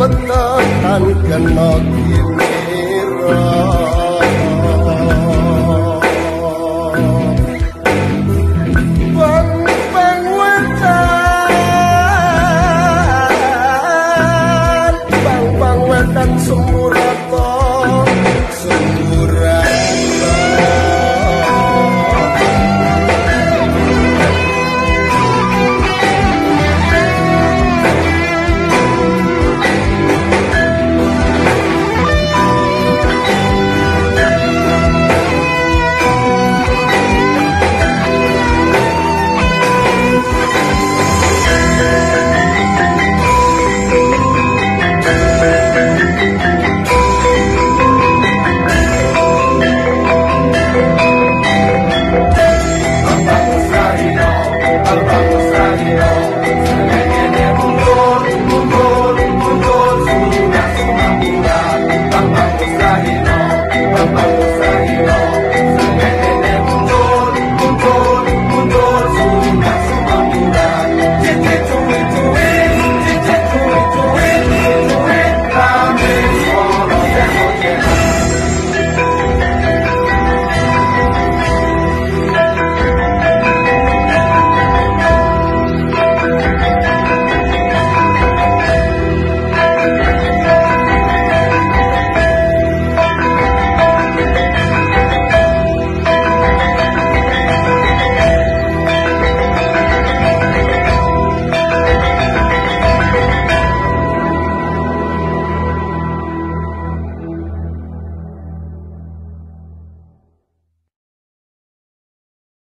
But not can not